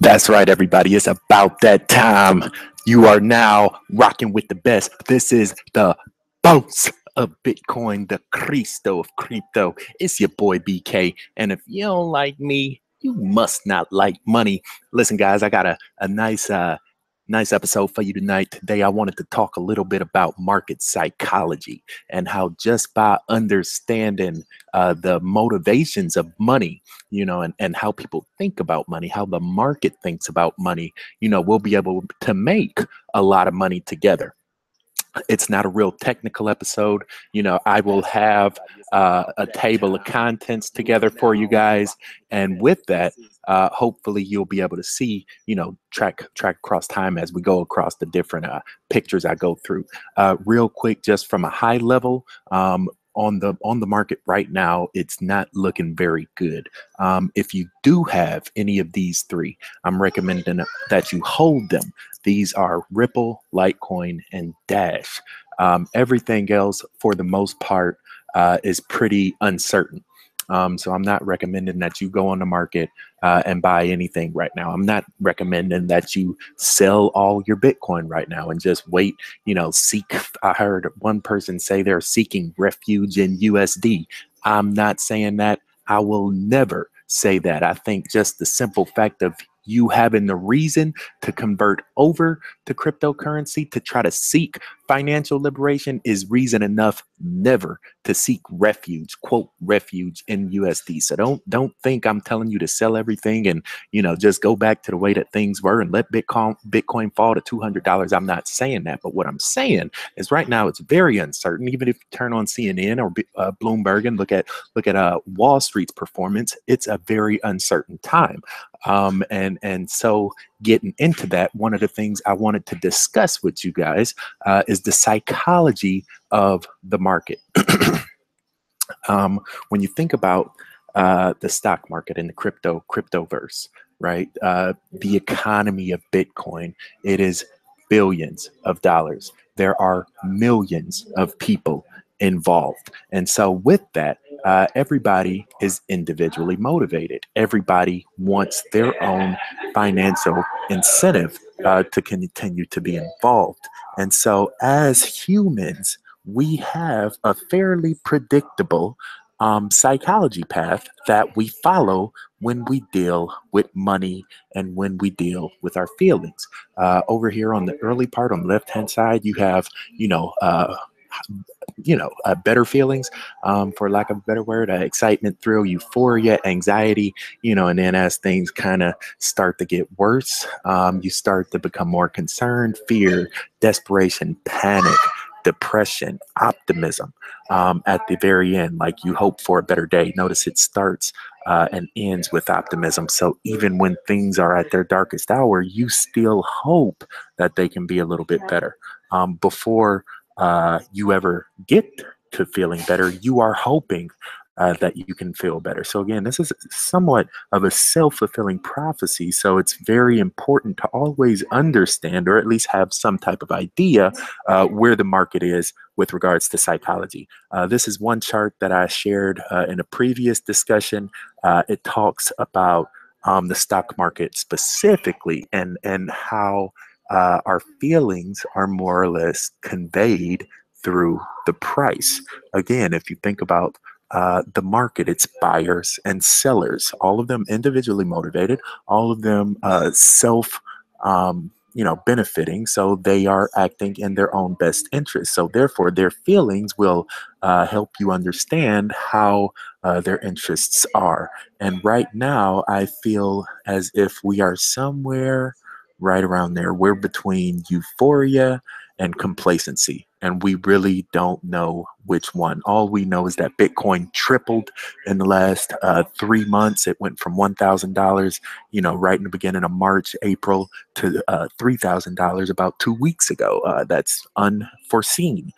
That's right, everybody. It's about that time. You are now rocking with the best. This is the boss of Bitcoin, the Cristo of crypto. It's your boy BK. And if you don't like me, you must not like money. Listen, guys, I got a nice episode for you tonight. Today, I wanted to talk a little bit about market psychology and how just by understanding the motivations of money, you know, and how people think about money, how the market thinks about money, you know, we'll be able to make a lot of money together. It's not a real technical episode. You know, I will have a table of contents together for you guys. And with that, hopefully you'll be able to see, you know, track across time as we go across the different pictures I go through. Real quick, just from a high level, on the market right now, it's not looking very good. If you do have any of these three, I'm recommending that you hold them. These are Ripple, Litecoin, and Dash. Everything else, for the most part, is pretty uncertain. So I'm not recommending that you go on the market and buy anything right now. I'm not recommending that you sell all your Bitcoin right now and just wait, you know, seek. I heard one person say they're seeking refuge in USD. I'm not saying that. I will never say that. I think just the simple fact of you having the reason to convert over to cryptocurrency to try to seek financial liberation is reason enough never to seek refuge, quote, refuge in USD. So don't think I'm telling you to sell everything and, you know, just go back to the way that things were and let Bitcoin fall to $200. I'm not saying that. But what I'm saying is right now it's very uncertain. Even if you turn on CNN or Bloomberg and look at Wall Street's performance, it's a very uncertain time. And so getting into that, one of the things I wanted to discuss with you guys is the psychology of the market. When you think about the stock market and the cryptoverse, right? The economy of Bitcoin, it is billions of dollars. There are millions of people involved. And so with that, everybody is individually motivated. Everybody wants their own financial incentive to continue to be involved. And so as humans, we have a fairly predictable psychology path that we follow when we deal with money and when we deal with our feelings. Over here on the early part, on the left-hand side, you have, better feelings, for lack of a better word, excitement, thrill, euphoria, anxiety, you know, and then as things kind of start to get worse, you start to become more concerned, fear, desperation, panic, depression, optimism, at the very end, like you hope for a better day. Notice it starts and ends with optimism. So even when things are at their darkest hour, you still hope that they can be a little bit better. Before you ever get to feeling better, you are hoping that you can feel better. So again, this is somewhat of a self-fulfilling prophecy. So it's very important to always understand, or at least have some type of idea where the market is with regards to psychology. This is one chart that I shared in a previous discussion. It talks about the stock market specifically and how our feelings are more or less conveyed through the price. Again, if you think about the market, it's buyers and sellers, all of them individually motivated, all of them benefiting. So they are acting in their own best interest. So therefore, their feelings will help you understand how their interests are. And right now, I feel as if we are somewhere right around there. We're between euphoria and complacency, and we really don't know which one. All we know is that Bitcoin tripled in the last 3 months. It went from $1,000, you know, right in the beginning of March, April, to $3,000 about 2 weeks ago. That's unforeseen.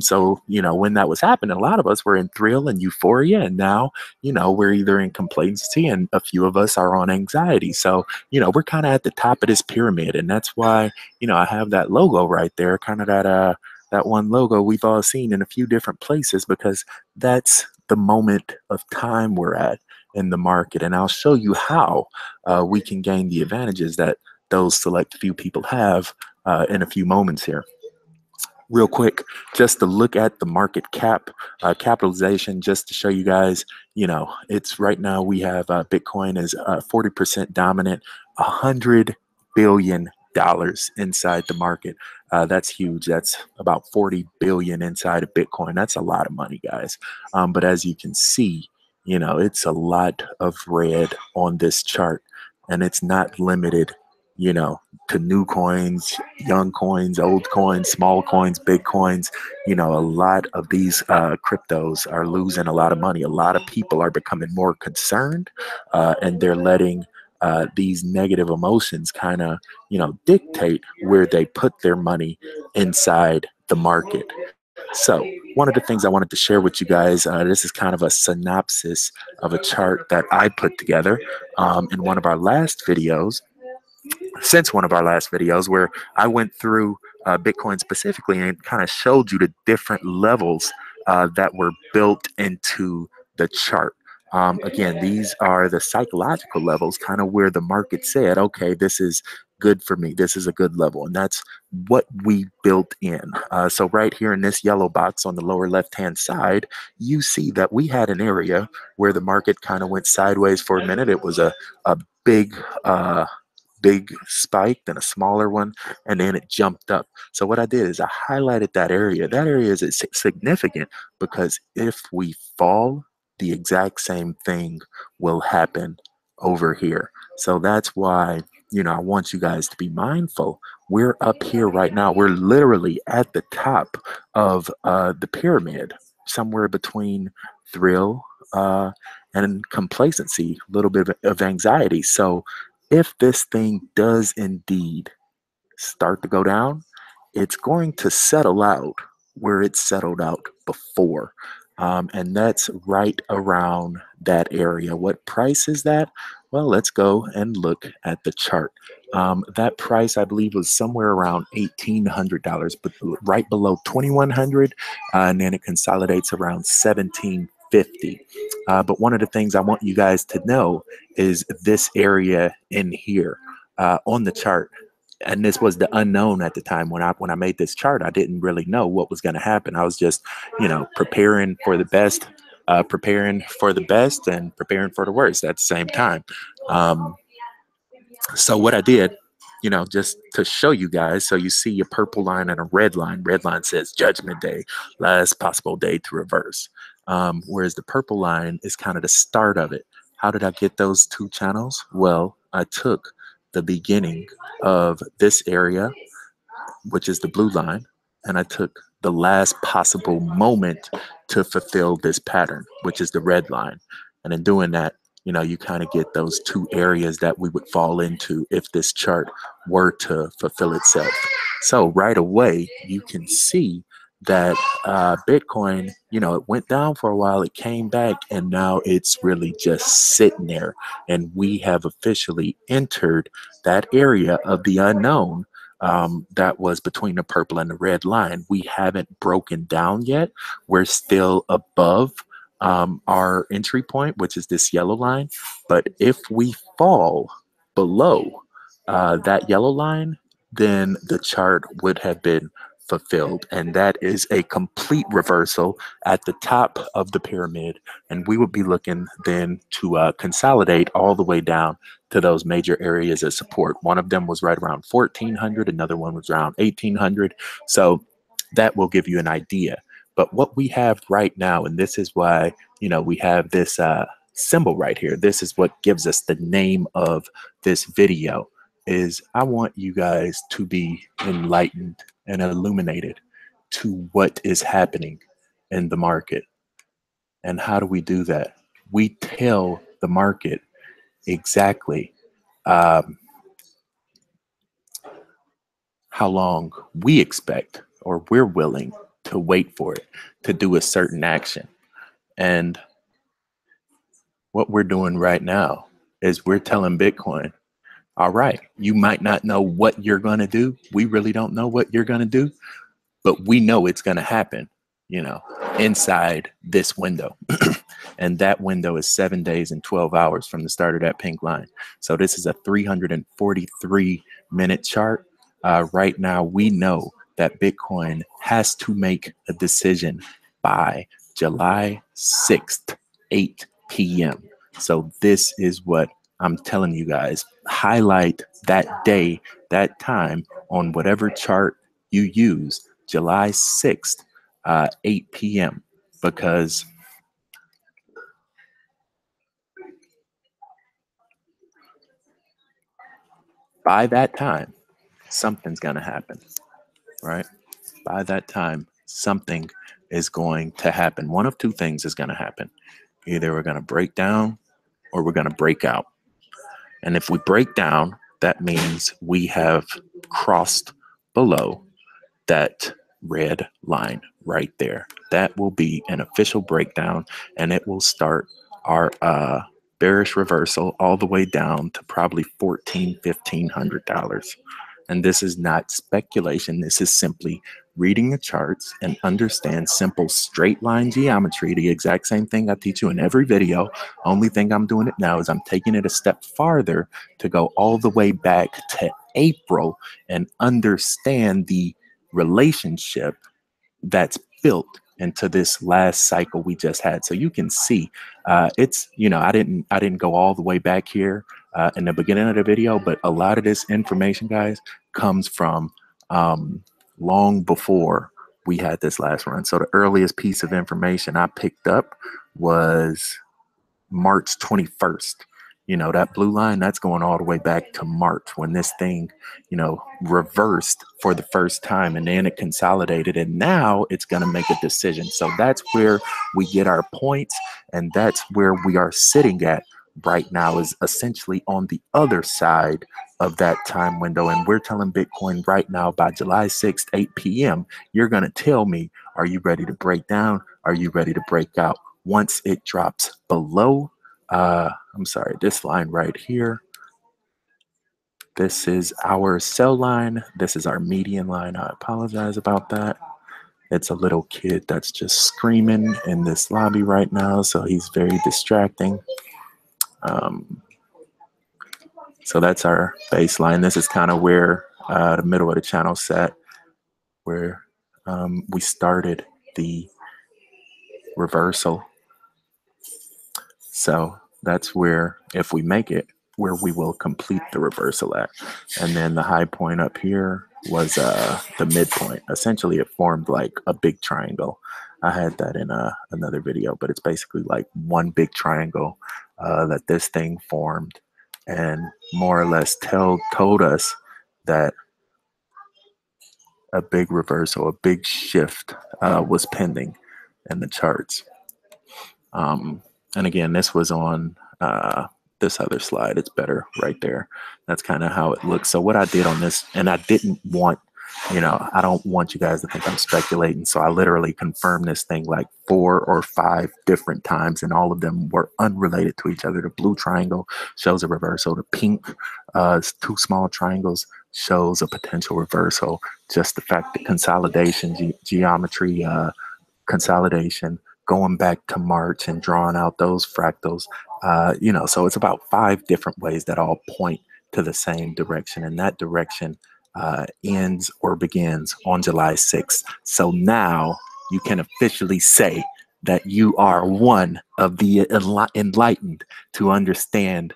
So, you know, when that was happening, a lot of us were in thrill and euphoria, and now, you know, we're either in complacency and a few of us are on anxiety. So, you know, we're kind of at the top of this pyramid, and that's why, you know, I have that logo right there, kind of that one logo we've all seen in a few different places, because that's the moment of time we're at. in the market. And I'll show you how we can gain the advantages that those select few people have in a few moments here. Real quick, just to look at the market cap capitalization, just to show you guys, you know, it's right now we have Bitcoin is 40% dominant, $100 billion inside the market. That's huge. That's about 40 billion inside of Bitcoin. That's a lot of money, guys. But as you can see, you know, it's a lot of red on this chart, and it's not limited, you know, to new coins, young coins, old coins, small coins, big coins. You know, a lot of these cryptos are losing a lot of money. A lot of people are becoming more concerned, and they're letting these negative emotions kind of, you know, dictate where they put their money inside the market. So one of the things I wanted to share with you guys, this is kind of a synopsis of a chart that I put together in one of our last videos. Since one of our last videos where I went through Bitcoin specifically and kind of showed you the different levels that were built into the chart. Again, these are the psychological levels, kind of where the market said, okay, this is good for me. This is a good level. And that's what we built in. So right here in this yellow box on the lower left-hand side, you see that we had an area where the market kind of went sideways for a minute. It was a big spike, then a smaller one, and then it jumped up. So what I did is I highlighted that area. That area is significant because if we fall, the exact same thing will happen over here. So that's why, you know, I want you guys to be mindful. We're up here right now. We're literally at the top of the pyramid, somewhere between thrill and complacency, a little bit of anxiety. So if this thing does indeed start to go down, it's going to settle out where it settled out before. And that's right around that area. What price is that? Well, let's go and look at the chart. That price, I believe, was somewhere around $1,800, but right below $2,100, and then it consolidates around $1,750. But one of the things I want you guys to know is this area in here on the chart. And this was the unknown at the time when I made this chart. I didn't really know what was going to happen. I was just, you know, preparing for the best and preparing for the worst at the same time. So what I did, you know, just to show you guys, so you see a purple line and a red line. Red line says judgment day, last possible day to reverse. Whereas the purple line is kind of the start of it. How did I get those two channels? Well, I took the beginning of this area, which is the blue line, and I took the last possible moment to fulfill this pattern, which is the red line. And in doing that, you know, you kind of get those two areas that we would fall into if this chart were to fulfill itself. So right away, you can see that Bitcoin, you know, it went down for a while, it came back, and now it's really just sitting there. And we have officially entered that area of the unknown that was between the purple and the red line. We haven't broken down yet. We're still above our entry point, which is this yellow line. But if we fall below that yellow line, then the chart would have been fulfilled, and that is a complete reversal at the top of the pyramid, and we would be looking then to consolidate all the way down to those major areas of support. One of them was right around 1400, another one was around 1800, so that will give you an idea. But what we have right now, and this is why, you know, we have this symbol right here, this is what gives us the name of this video, is I want you guys to be enlightened and illuminated to what is happening in the market. And how do we do that? We tell the market exactly how long we expect, or we're willing to wait for it to do a certain action. And what we're doing right now is we're telling Bitcoin, all right, you might not know what you're going to do. We really don't know what you're going to do, but we know it's going to happen. you know, inside this window. And that window is 7 days and 12 hours from the start of that pink line. So this is a 343-minute chart. Right now, we know that Bitcoin has to make a decision by July 6th, 8 p.m. So this is what I'm telling you guys. Highlight that day, that time on whatever chart you use, July 6th, 8 p.m. Because by that time, something's going to happen, right? By that time, something is going to happen. One of two things is going to happen. Either we're going to break down or we're going to break out. And if we break down, that means we have crossed below that red line right there. That will be an official breakdown, and it will start our bearish reversal all the way down to probably $1,400, $1,500. And this is not speculation. This is simply reading the charts and understand simple straight line geometry, the exact same thing I teach you in every video. Only thing I'm doing it now is I'm taking it a step farther to go all the way back to April and understand the relationship that's built into this last cycle we just had. So you can see it's, you know, I didn't go all the way back here in the beginning of the video, but a lot of this information, guys, comes from long before we had this last run. So the earliest piece of information I picked up was March 21st. You know, that blue line, that's going all the way back to March when this thing, you know, reversed for the first time, and then it consolidated, and now it's going to make a decision. So that's where we get our points, and that's where we are sitting at right now, is essentially on the other side of that time window. And we're telling Bitcoin right now, by July 6th, 8 p.m., you're going to tell me, are you ready to break down? Are you ready to break out? Once it drops below, I'm sorry, this line right here, this is our sell line. This is our median line. I apologize about that. It's a little kid that's just screaming in this lobby right now, so he's very distracting. So that's our baseline. This is kind of where the middle of the channel sat, where we started the reversal. So that's where, if we make it, where we will complete the reversal at. And then the high point up here was the midpoint. Essentially, it formed like a big triangle. I had that in another video, but it's basically like one big triangle that this thing formed, and more or less told us that a big reversal, a big shift was pending in the charts. And again, this was on this other slide. It's better right there. That's kind of how it looks. So what I did on this, and I didn't want, you know, I don't want you guys to think I'm speculating. So I literally confirmed this thing like 4 or 5 different times, and all of them were unrelated to each other. The blue triangle shows a reversal. The pink two small triangles shows a potential reversal. Just the fact that consolidation, geometry, consolidation, going back to March and drawing out those fractals, you know, so it's about 5 different ways that all point to the same direction. And that direction ends or begins on July 6th. So now you can officially say that you are one of the enlightened to understand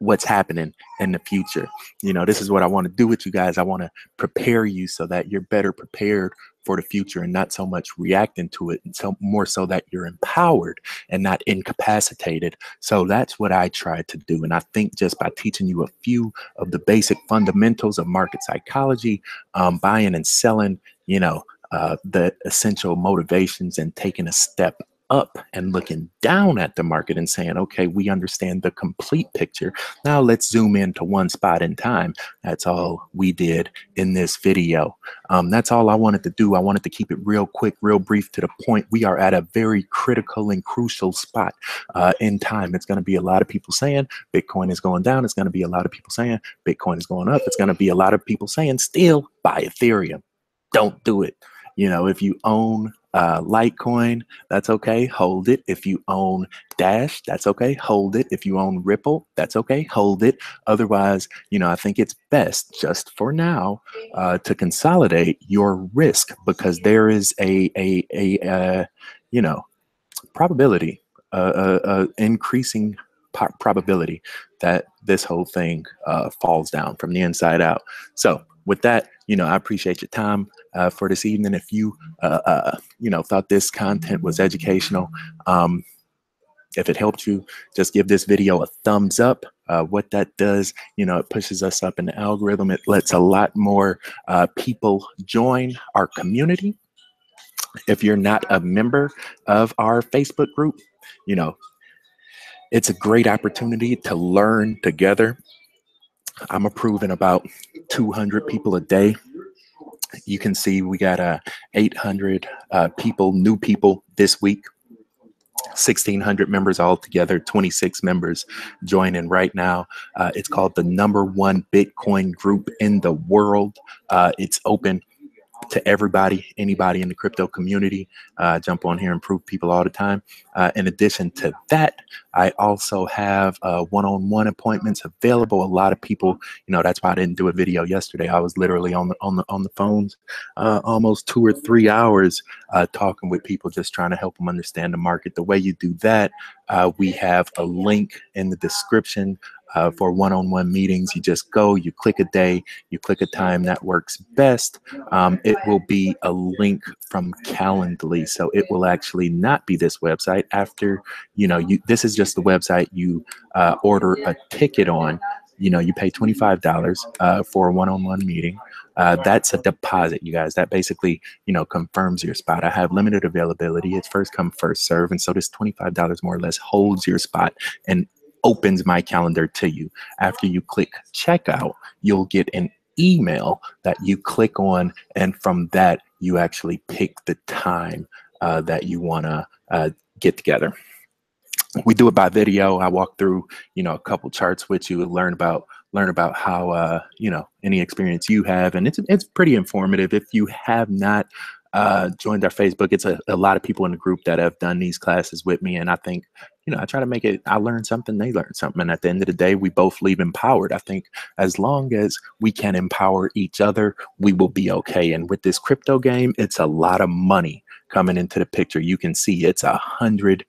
what's happening in the future. You know, this is what I want to do with you guys. I want to prepare you so that you're better prepared for the future, and not so much reacting to it, and so more so that you're empowered and not incapacitated. So that's what I tried to do. And I think just by teaching you a few of the basic fundamentals of market psychology, buying and selling, you know, the essential motivations, and taking a step up and looking down at the market and saying, okay, we understand the complete picture. Now let's zoom into one spot in time. That's all we did in this video. That's all I wanted to do. I wanted to keep it real quick, real brief, to the point. We are at a very critical and crucial spot in time. It's going to be a lot of people saying Bitcoin is going down. It's going to be a lot of people saying Bitcoin is going up. It's going to be a lot of people saying still buy Ethereum. Don't do it. You know, if you own Litecoin, that's okay, hold it. If you own Dash, that's okay, hold it. If you own Ripple, that's okay, hold it. Otherwise, you know, I think it's best just for now to consolidate your risk, because there is a you know, probability, increasing probability that this whole thing falls down from the inside out. So with that, you know, I appreciate your time for this evening. If you, you know, thought this content was educational, if it helped you, just give this video a thumbs up. What that does, you know, it pushes us up in the algorithm. It lets a lot more people join our community. If you're not a member of our Facebook group, you know, it's a great opportunity to learn together. I'm approving about 200 people a day. You can see we got 800 people, new people this week, 1,600 members altogether, 26 members joining right now. It's called the #1 Bitcoin group in the world. It's open to everybody, anybody in the crypto community. Jump on here and prove people all the time. In addition to that, I also have one-on-one appointments available. A lot of people, you know, that's why I didn't do a video yesterday. I was literally on the phones almost 2 or 3 hours talking with people, just trying to help them understand the market. The way you do that, we have a link in the description for one-on-one meetings. You just go, you click a day, you click a time that works best. It will be a link from Calendly, so it will actually not be this website. After, you know, this is just the website you order a ticket on. You know, you pay $25 for a one-on-one meeting. That's a deposit, you guys. That basically, you know, confirms your spot. I have limited availability. It's first come, first serve, and so this $25 more or less holds your spot and opens my calendar to you. After you click checkout, you'll get an email that you click on, and from that you actually pick the time that you want to get together. We do it by video. I walk through, you know, a couple charts with you and learn about how, you know, any experience you have, and it's pretty informative. If you have not joined our Facebook, it's a lot of people in the group that have done these classes with me, and I think, you know, I try to make it, I learn something, they learn something, and at the end of the day, we both leave empowered. I think as long as we can empower each other, we will be okay. And with this crypto game, it's a lot of money coming into the picture. You can see it's 100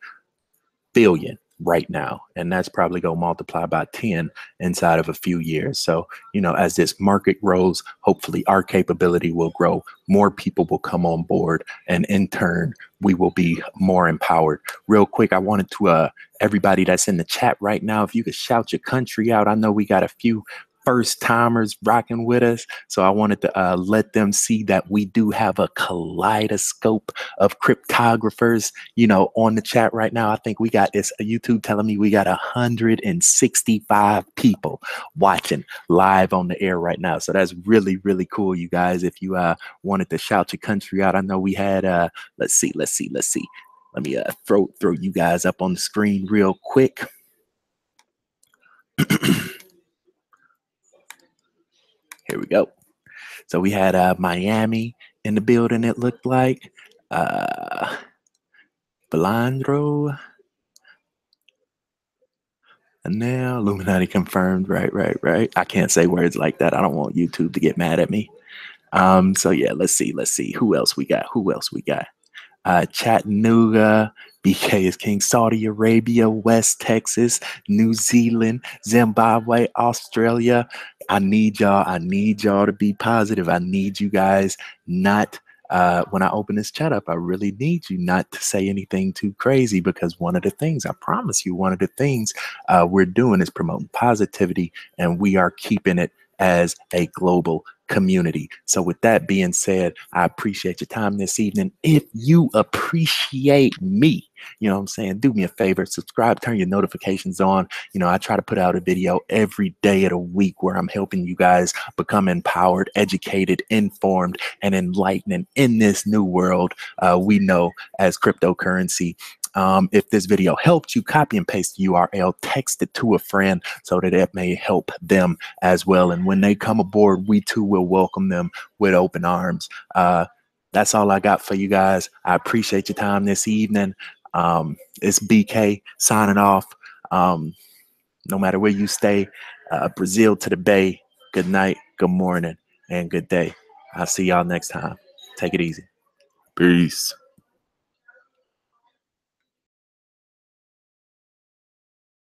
billion right now, and that's probably going to multiply by 10 inside of a few years. So, you know, as this market grows, hopefully our capability will grow, more people will come on board, and in turn we will be more empowered. Real quick, I wanted to everybody that's in the chat right now, if you could shout your country out. I know we got a few first timers rocking with us, so I wanted to let them see that we do have a kaleidoscope of cryptographers, you know, on the chat right now. I think we got this YouTube telling me we got 165 people watching live on the air right now, so that's really, really cool, you guys. If you wanted to shout your country out, I know we had let's see, let me throw you guys up on the screen real quick. Here we go. So we had Miami in the building, it looked like. Belandro. And now Illuminati confirmed. Right. I can't say words like that. I don't want YouTube to get mad at me. So yeah, let's see. Who else we got? Chattanooga. BK is king. Saudi Arabia, West Texas, New Zealand, Zimbabwe, Australia. I need y'all to be positive. I need you guys not, when I open this chat up, I really need you not to say anything too crazy, because one of the things, I promise you, one of the things we're doing is promoting positivity, and we are keeping it as a global community. So with that being said, I appreciate your time this evening. If you appreciate me, you know what I'm saying, do me a favor, subscribe, turn your notifications on. You know, I try to put out a video every day of the week where I'm helping you guys become empowered, educated, informed, and enlightening in this new world we know as cryptocurrency. If this video helped you, copy and paste the URL, text it to a friend so that it may help them as well. And when they come aboard, we too will welcome them with open arms. That's all I got for you guys. I appreciate your time this evening. It's BK signing off. No matter where you stay, Brazil to the Bay, good night, good morning, and good day. I'll see y'all next time. Take it easy. Peace.